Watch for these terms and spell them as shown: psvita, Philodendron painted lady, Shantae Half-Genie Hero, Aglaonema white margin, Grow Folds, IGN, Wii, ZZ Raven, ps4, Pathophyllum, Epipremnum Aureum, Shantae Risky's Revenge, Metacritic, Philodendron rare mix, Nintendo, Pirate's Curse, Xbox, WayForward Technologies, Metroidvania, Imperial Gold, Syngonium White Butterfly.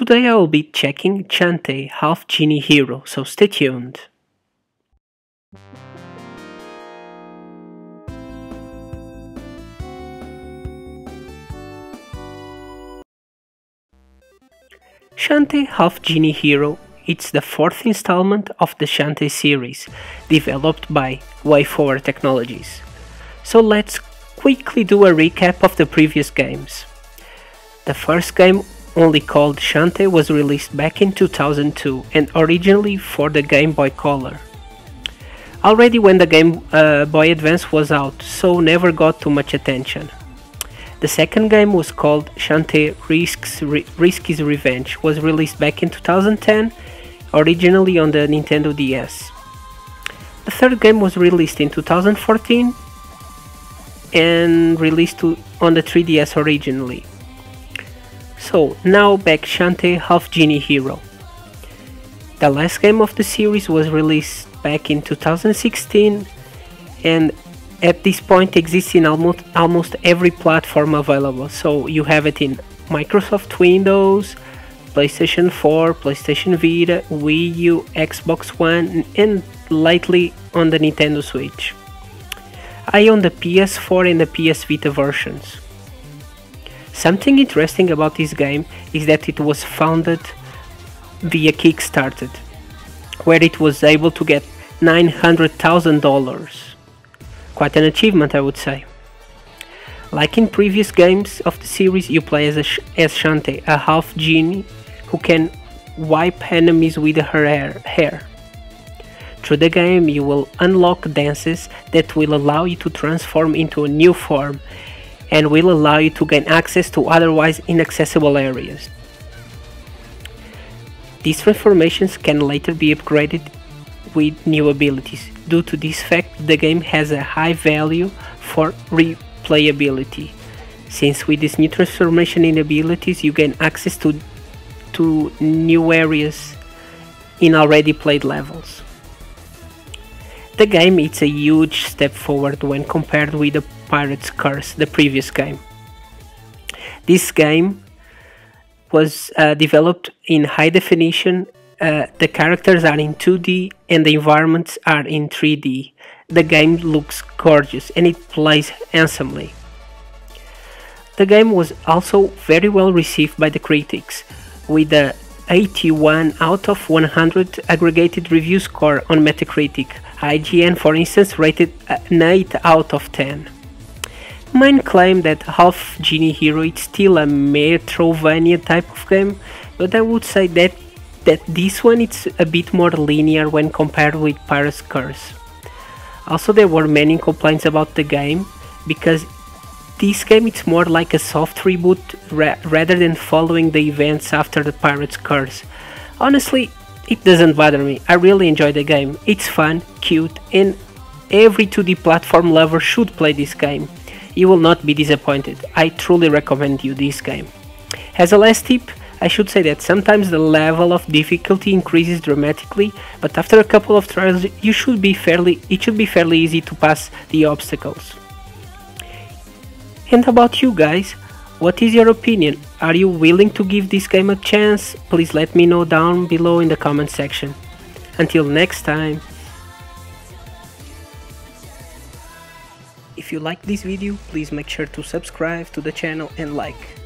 Today I will be checking Shantae Half-Genie Hero, so stay tuned. Shantae Half-Genie Hero, it's the fourth installment of the Shantae series, developed by WayForward Technologies. So let's quickly do a recap of the previous games. The first game, only called Shantae, was released back in 2002 and originally for the Game Boy Color. Already when the Game Boy Advance was out, so never got too much attention. The second game was called Shantae Risky's Revenge, was released back in 2010, originally on the Nintendo DS. The third game was released in 2014 and released on the 3DS originally. So, now back Shantae Half-Genie Hero. The last game of the series was released back in 2016 and at this point exists in almost every platform available. So you have it in Microsoft Windows, PlayStation 4, PlayStation Vita, Wii U, Xbox One and lately on the Nintendo Switch. I own the PS4 and the PS Vita versions. Something interesting about this game is that it was funded via Kickstarter, where it was able to get $900,000. Quite an achievement, I would say. Like in previous games of the series, you play as Shantae, a half-genie who can wipe enemies with her hair. Through the game you will unlock dances that will allow you to transform into a new form and will allow you to gain access to otherwise inaccessible areas. These transformations can later be upgraded with new abilities. Due to this fact, the game has a high value for replayability, since with this new transformation in abilities you gain access to new areas in already played levels. The game is a huge step forward when compared with the Pirate's Curse, the previous game. This game was developed in high definition, the characters are in 2D and the environments are in 3D. The game looks gorgeous and it plays handsomely. The game was also very well received by the critics, with a 81 out of 100 aggregated review score on Metacritic. IGN, for instance, rated an 8 out of 10. Mine claim that Half-Genie Hero is still a Metroidvania type of game, but I would say that this one is a bit more linear when compared with Pirate's Curse. Also, there were many complaints about the game, because this game is more like a soft reboot rather than following the events after the Pirate's Curse. Honestly, it doesn't bother me, I really enjoy the game, it's fun, cute and every 2D platform lover should play this game. You will not be disappointed. I truly recommend you this game. As a last tip, I should say that sometimes the level of difficulty increases dramatically, but after a couple of trials it should be fairly easy to pass the obstacles. And about you guys, what is your opinion? Are you willing to give this game a chance? Please let me know down below in the comment section. Until next time. If you like this video, please make sure to subscribe to the channel and like.